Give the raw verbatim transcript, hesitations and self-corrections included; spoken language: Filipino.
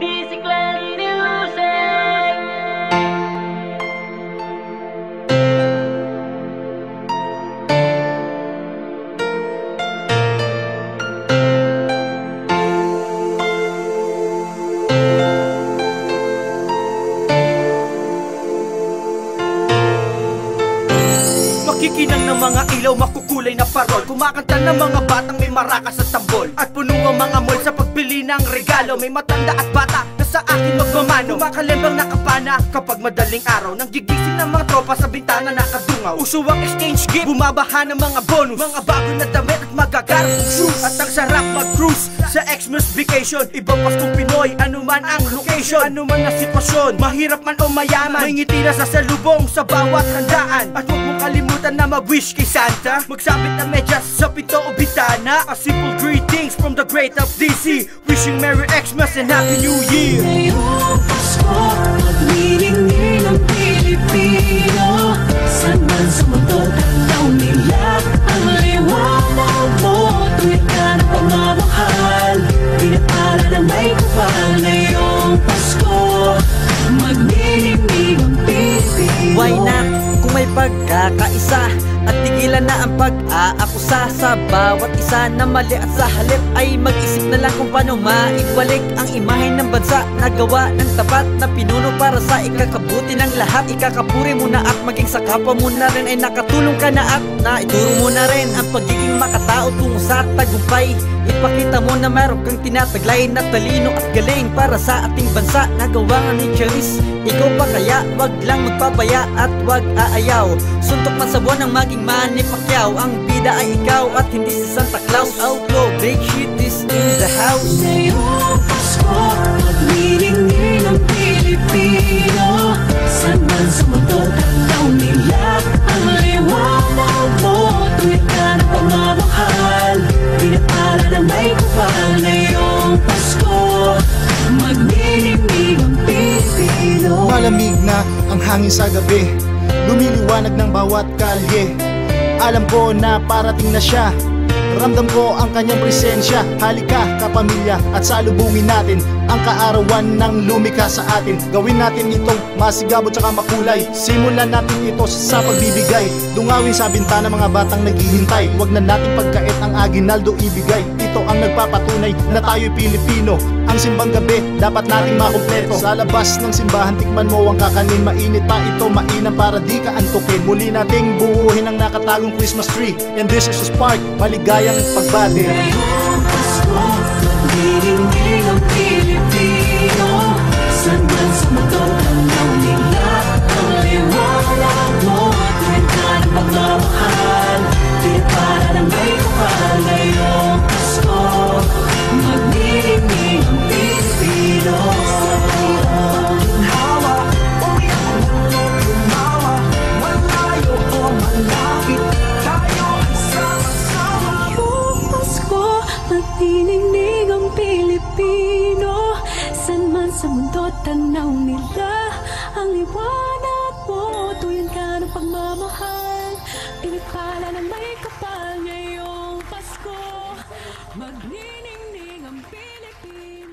D C CLAN music. Makikinang ng mga ilaw, makukulay na parol. Kumakanta ng mga batang may maracas at tambol. At puno ang mga mall sa pagbili ng regalo. May matanda at bata na sa akin magmamano. Kumakalembang na kapana kapag madaling araw. Nang gigising ng mga tropa sa bintana nakadungaw. Uso ang exchange gift, bumabaha ng mga bonus. Mga bago na damit at magagarap shoes. At ang sarap mag-cruise sa Xmas vacation. Ibang Paskong Pinoy, anuman ang location, anuman ang sitwasyon, mahirap man o mayaman. May ngiti na sasalubong sa bawat handaan. At huwag mong kalimutan na mag-wish kay Santa. Magsabit ang medyas sa pinto o bitana. A simple greetings from the great of D C. Wishing Merry Xmas and Happy New Year. May buong Pasko, pagniningin ng Pilipino. Saan man sa mundo, tanaw nila ang liwanag mo. Tuwid ka na pamamahal, pinapala na may kapal. Ngayong Pasko, magniningin ang Pilipino. Why not? Kung may pagkakaisa at tigilan na ang pag-aakusa sa bawat isa na mali, at sa halip ay mag-isip na lang kung paano maibalik ang imahe ng bansa na gawa ng tapat na pinuno para sa ikakabuti ng lahat. Ikakapuri mo na at maging sa kapwa mo na rin ay nakatulong ka na at naituro mo na rin ang pagiging makatao tungo sa tagumpay. Ipakita mo na meron kang tinataglay na talino at galing para sa ating bansa na gawa nga ni Charis. Ikaw pa kaya? Wag lang magpabaya at wag aayaw. Suntok man sa buwan ang maging Manny Pacquiao. Ang bida ay ikaw at hindi si Santa Claus. Outlaw, Blade Sheath is in the house. Ngayong Pasko, magniningin ang Pilipino. Saan man sa mundo, tanaw nila ang liwanag mo. Tuwid ka na pamamahal, pinapala na may kapal. Ngayong Pasko, magniningin ang Pilipino. Malamig na ang hangin sa gabi, lumiliwanag ng bawat kalye. Alam ko na parating na siya, ramdam ko ang kanyang presensya. Halika kapamilya at salubungin natin ang kaarawan ng lumikha sa atin. Gawin natin itong masigabot tsaka makulay. Simulan natin ito sa pagbibigay. Dungawin sa bintana mga batang naghihintay. Huwag na natin pagkait ang aginaldo ibigay. Ito ang nagpapatunay na tayo'y Pilipino. Ang simbang gabi dapat nating makumpleto. Sa labas ng simbahan tikman mo ang kakanin. Mainit pa ito, mainam para di ka antukin. Muli nating buuhin ang nakatagong Christmas tree. And this is Spark, maligaya ang pagbati. Ngayong Pasko, magniningin ang Pilipino. Saan man sa mundo, tanaw nila ang liwanag mo. Tuwid ka ng pagmamahal, pinapala ng may kapal. Ngayong Pasko, magniningin ang Pilipino. Magniningin ang Pilipino. San man sa mundo, tanaw nila ang liwanag mo. Tuwid ka ng pagmamahal, pinapala ng may kapal. Ngayong Pasko, magniningin ang Pilipino.